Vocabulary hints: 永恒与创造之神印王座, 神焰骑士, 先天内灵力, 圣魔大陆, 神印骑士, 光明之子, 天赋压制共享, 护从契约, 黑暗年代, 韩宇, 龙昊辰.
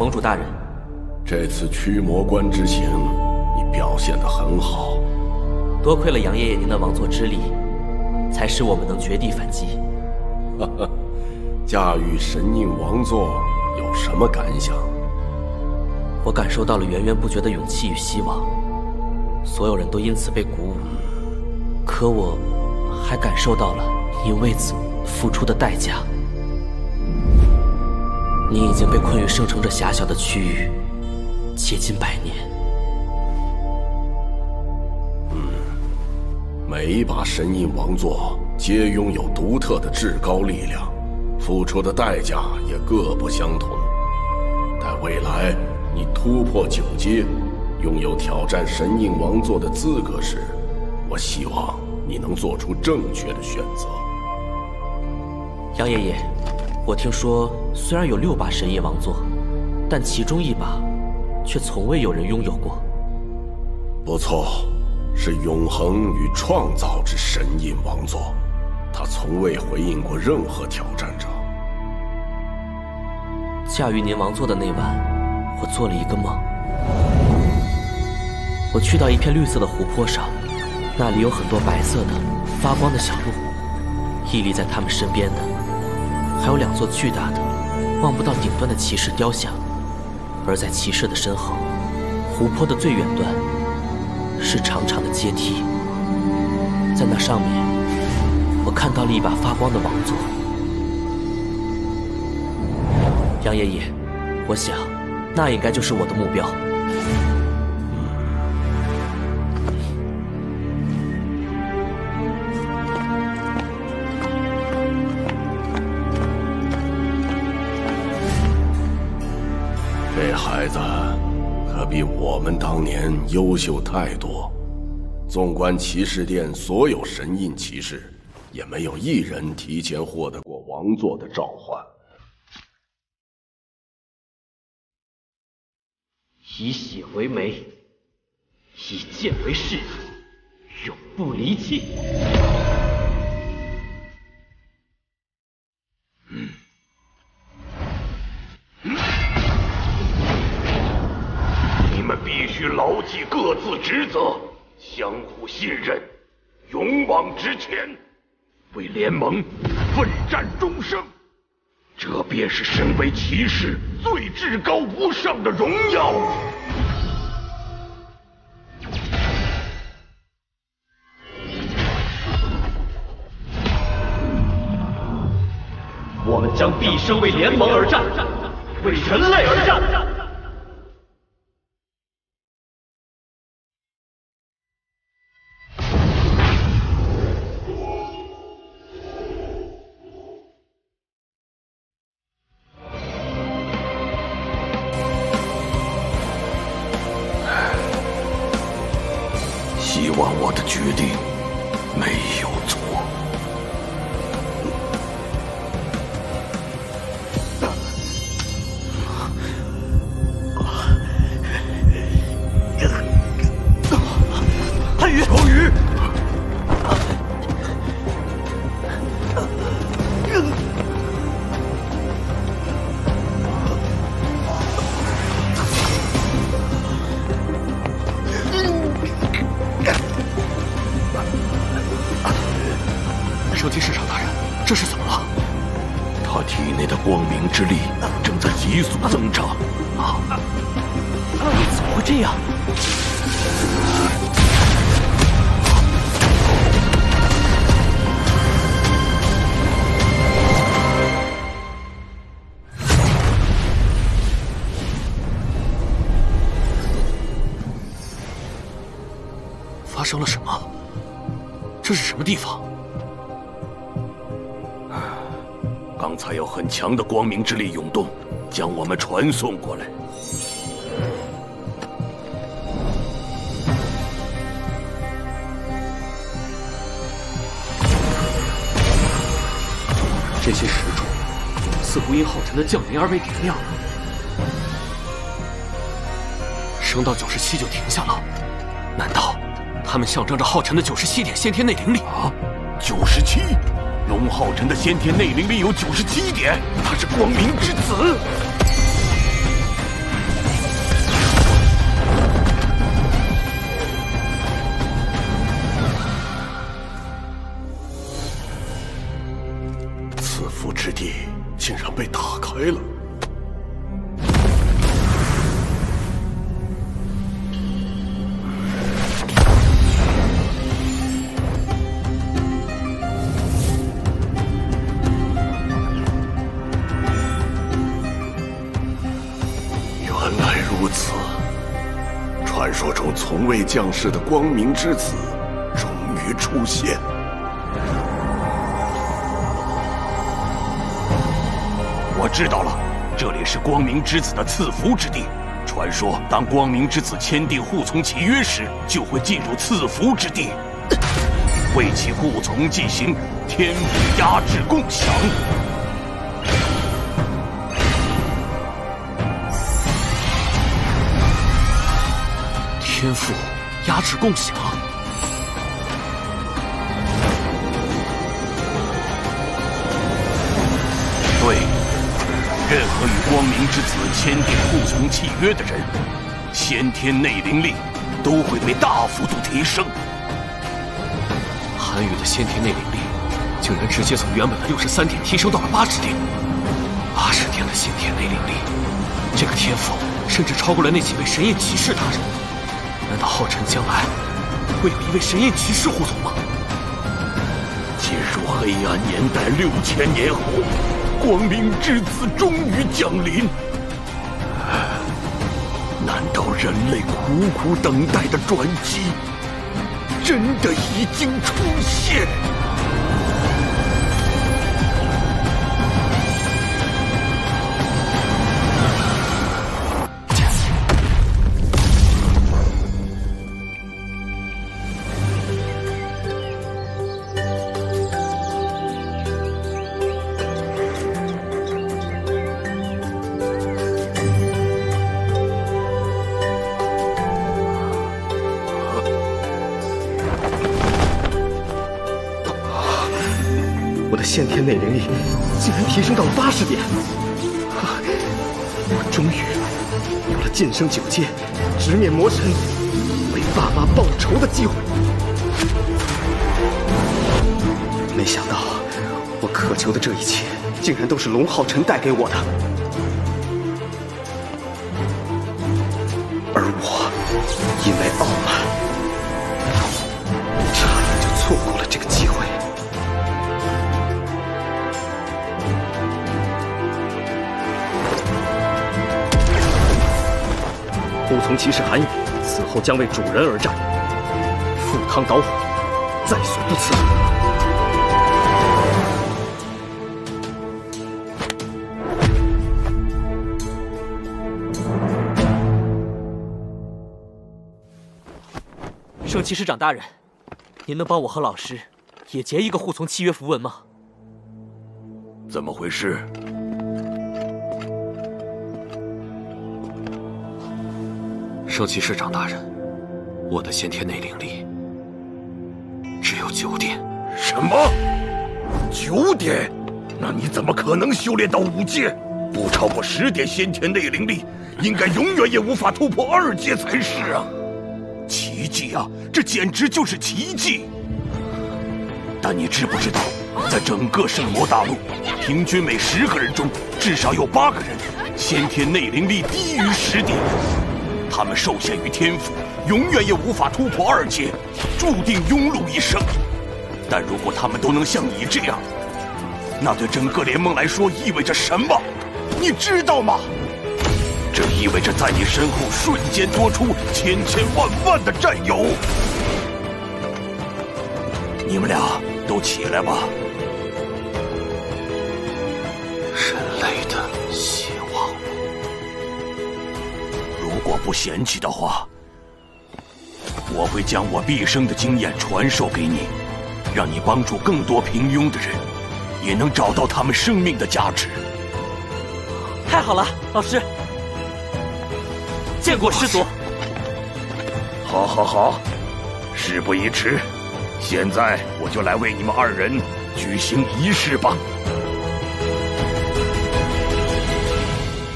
盟主大人，这次驱魔关之行，你表现得很好。多亏了杨爷爷您的王座之力，才使我们能绝地反击。哈哈，驾驭神印王座有什么感想？我感受到了源源不绝的勇气与希望，所有人都因此被鼓舞。可我还感受到了你为此付出的代价。 你已经被困于圣城这狭小的区域，接近100年。每一把神印王座皆拥有独特的至高力量，付出的代价也各不相同。但未来你突破9阶，拥有挑战神印王座的资格时，我希望你能做出正确的选择。杨爷爷。 我听说，虽然有6把神印王座，但其中一把却从未有人拥有过。不错，是永恒与创造之神印王座，它从未回应过任何挑战者。驾驭您王座的那晚，我做了一个梦。我去到一片绿色的湖泊上，那里有很多白色的、发光的小鹿，屹立在它们身边的。 还有2座巨大的、望不到顶端的骑士雕像，而在骑士的身后，湖泊的最远端是长长的阶梯，在那上面，我看到了一把发光的王座。杨爷爷，我想，那应该就是我的目标。孩子可比我们当年优秀太多，纵观骑士殿所有神印骑士，也没有一人提前获得过王座的召唤。以血为媒，以剑为誓，永不离弃。必须牢记各自职责，相互信任，勇往直前，为联盟奋战终生。这便是身为骑士最至高无上的荣耀。我们将毕生为联盟而战，为人类而战。 发生了什么？这是什么地方？刚才有很强的光明之力涌动，将我们传送过来。这些石柱似乎因昊辰的降临而被点亮了，升到97就停下了。难道？ 他们象征着昊辰的97点先天内灵力啊，97，龙昊辰的先天内灵力有97点，他是光明之子。回了。 从未降世的光明之子，终于出现。我知道了，这里是光明之子的赐福之地。传说，当光明之子签订护从契约时，就会进入赐福之地，为其护从进行天赋压制共享。 天赋压制共享，对任何与光明之子签订护从契约的人，先天内灵力都会被大幅度提升。韩宇的先天内灵力竟然直接从原本的63点提升到了80点，80点的先天内灵力，这个天赋甚至超过了那几位神焰骑士大人。 难道浩辰将来会有一位神焰骑士护从吗？进入黑暗年代6000年后，光明之子终于降临。难道人类苦苦等待的转机，真的已经出现？先天内灵力竟然提升到了80点，我终于有了晋升9阶、直面魔神、为爸妈报仇的机会。没想到，我渴求的这一切，竟然都是龙浩辰带给我的，而我因为傲慢，差点就错过了这个机会。 护从骑士韩宇，此后将为主人而战，赴汤蹈火，在所不辞。圣骑士长大人，您能帮我和老师也结一个护从契约符文吗？怎么回事？ 圣骑士长大人，我的先天内灵力只有9点。什么？9点？那你怎么可能修炼到5阶？不超过10点先天内灵力，应该永远也无法突破2阶才是啊！奇迹啊！这简直就是奇迹！但你知不知道，在整个圣魔大陆，平均每10个人中至少有8个人先天内灵力低于10点。 他们受限于天赋，永远也无法突破2阶，注定庸碌一生。但如果他们都能像你这样，那对整个联盟来说意味着什么？你知道吗？这意味着在你身后瞬间多出千万的战友。你们俩都起来吧。人类的希望。 如果不嫌弃的话，我会将我毕生的经验传授给你，让你帮助更多平庸的人，也能找到他们生命的价值。太好了，老师！见过师祖。好，事不宜迟，现在我就来为你们2人举行仪式吧。